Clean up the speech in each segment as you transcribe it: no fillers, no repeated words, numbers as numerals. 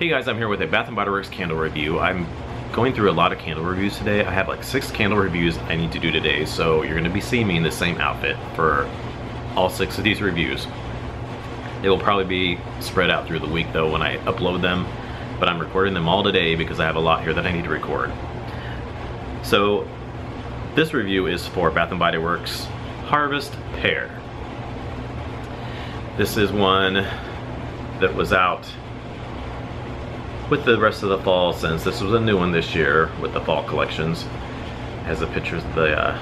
Hey guys, I'm here with a Bath & Body Works candle review. I'm going through a lot of candle reviews today. I have like 6 candle reviews I need to do today, so you're going to be seeing me in the same outfit for all 6 of these reviews. It will probably be spread out through the week though when I upload them, but I'm recording them all today because I have a lot here that I need to record. So this review is for Bath & Body Works Harvest Pear. This is one that was out with the rest of the fall scents. This was a new one this year with the fall collections. It has the pictures of the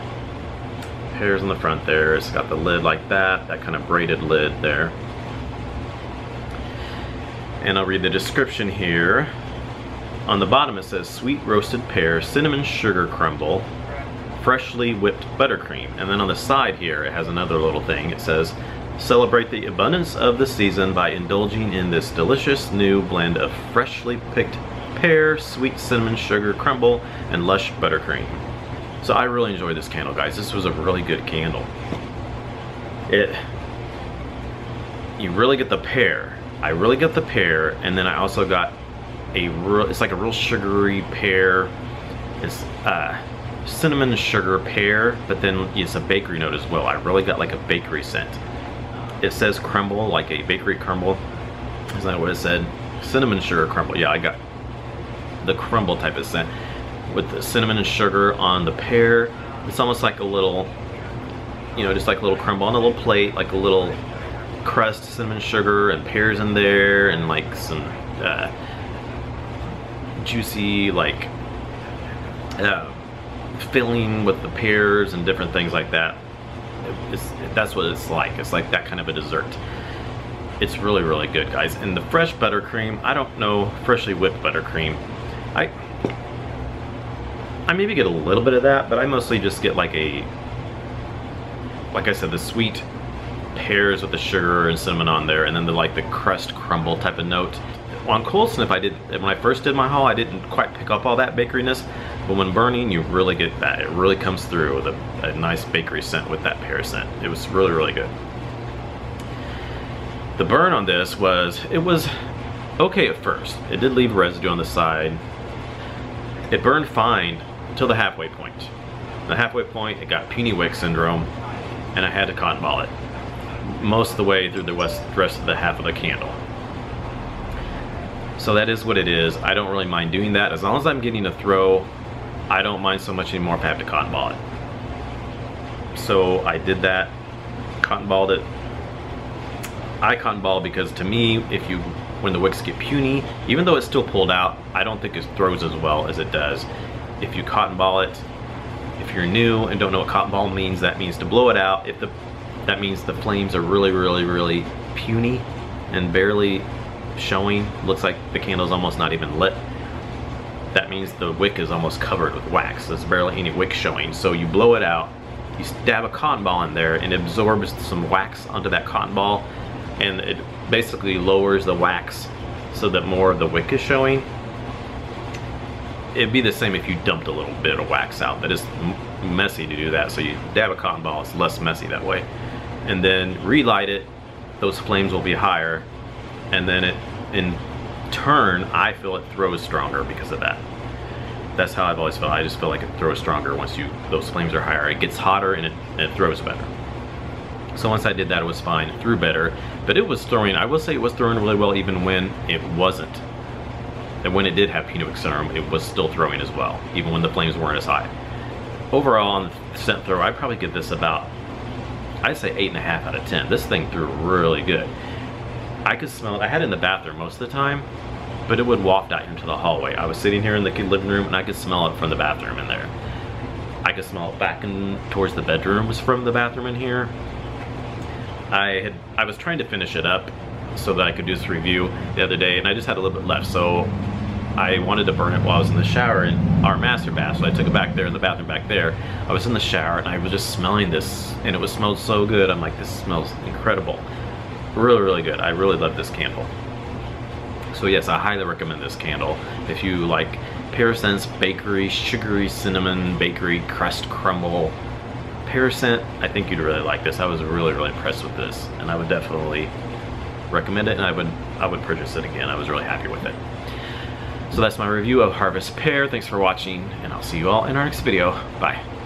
pears on the front there. It's got the lid like that, that kind of braided lid there. And I'll read the description here. On the bottom it says, sweet roasted pear, cinnamon sugar crumble, freshly whipped buttercream. And then on the side here, it has another little thing. It says, celebrate the abundance of the season by indulging in this delicious new blend of freshly picked pear, sweet cinnamon sugar crumble, and lush buttercream. So I really enjoyed this candle, guys. This was a really good candle. You really get the pear. I really got the pear, and then I also got a real, it's like a real sugary pear. It's cinnamon sugar pear, but then it's a bakery note as well. I really got like a bakery scent. It says crumble, like a bakery crumble. Is that what it said? Cinnamon sugar crumble. Yeah, I got the crumble type of scent with the cinnamon and sugar on the pear. It's almost like a little, you know, just like a little crumble on a little plate, like a little crust, cinnamon sugar and pears in there, and like some juicy like filling with the pears and different things like that. That's what it's like. It's like that kind of a dessert. It's really, really good, guys. And the fresh buttercream, I don't know, freshly whipped buttercream. I maybe get a little bit of that, but I mostly just get like a, like I said, the sweet pears with the sugar and cinnamon on there, and then the like the crust crumble type of note. On Cold Sniff, when I first did my haul, I didn't quite pick up all that bakeryness, but when burning, you really get that. It really comes through with a nice bakery scent with that pear scent. It was really, really good. The burn on this was, it was okay at first. It did leave residue on the side. It burned fine until the halfway point. The halfway point, it got puny wick syndrome, and I had to cotton ball it most of the way through the rest of the half of the candle. So that is what it is. I don't really mind doing that. As long as I'm getting a throw, I don't mind so much anymore if I have to cotton ball it. So I did that, cotton balled it. I cotton ball because to me, when the wicks get puny, even though it's still pulled out, I don't think it throws as well as it does. If you cotton ball it, if you're new and don't know what cotton ball means, that means to blow it out. That means the flames are really, really, really puny and barely showing. Looks like the candle's almost not even lit. That means the wick is almost covered with wax. There's barely any wick showing. So you blow it out, you stab a cotton ball in there, and it absorbs some wax onto that cotton ball, and it basically lowers the wax so that more of the wick is showing. It'd be the same if you dumped a little bit of wax out. That is messy to do that, so you dab a cotton ball, it's less messy that way. And then relight it, those flames will be higher, and then it, in turn, I feel it throws stronger because of that. That's how I've always felt. I just feel like it throws stronger once those flames are higher. It gets hotter and it throws better. So once I did that, it was fine. It threw better, but it was throwing, I will say it was throwing really well even when it wasn't. And when it did have puny wick syndrome, it was still throwing as well, even when the flames weren't as high. Overall, on the scent throw, I'd probably give this about, I'd say 8.5 out of 10. This thing threw really good. I could smell it. I had it in the bathroom most of the time, but it would waft out into the hallway. I was sitting here in the living room, and I could smell it from the bathroom in there. I could smell it back in towards the bedrooms from the bathroom in here. I was trying to finish it up so that I could do this review the other day, and I just had a little bit left, so I wanted to burn it while I was in the shower in our master bath, so I took it back there in the bathroom back there. I was in the shower and I was just smelling this, and it smelled so good. I'm like, this smells incredible. Really, really good. I really love this candle. So yes, I highly recommend this candle. If you like pear scents, bakery, sugary cinnamon, bakery, crust crumble, pear scent, I think you'd really like this. I was really, really impressed with this, and I would definitely recommend it, and I would I would purchase it again. I was really happy with it. So that's my review of Harvest Pear. Thanks for watching, and I'll see you all in our next video. Bye.